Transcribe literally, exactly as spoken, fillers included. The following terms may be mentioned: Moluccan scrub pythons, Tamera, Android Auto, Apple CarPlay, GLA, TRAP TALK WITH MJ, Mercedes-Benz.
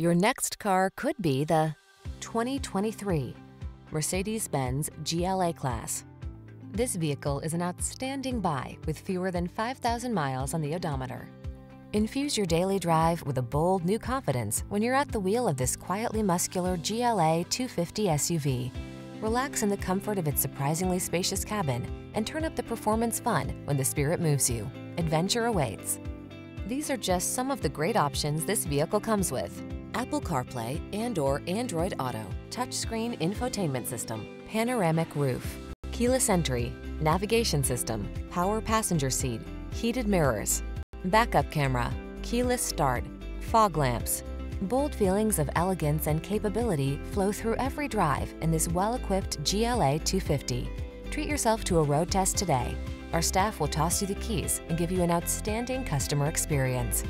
Your next car could be the twenty twenty-three Mercedes-Benz G L A class. This vehicle is an outstanding buy with fewer than five thousand miles on the odometer. Infuse your daily drive with a bold new confidence when you're at the wheel of this quietly muscular G L A two fifty S U V. Relax in the comfort of its surprisingly spacious cabin and turn up the performance fun when the spirit moves you. Adventure awaits. These are just some of the great options this vehicle comes with: Apple CarPlay and or Android Auto, touchscreen infotainment system, panoramic roof, keyless entry, navigation system, power passenger seat, heated mirrors, backup camera, keyless start, fog lamps. Bold feelings of elegance and capability flow through every drive in this well-equipped G L A two fifty. Treat yourself to a road test today. Our staff will toss you the keys and give you an outstanding customer experience.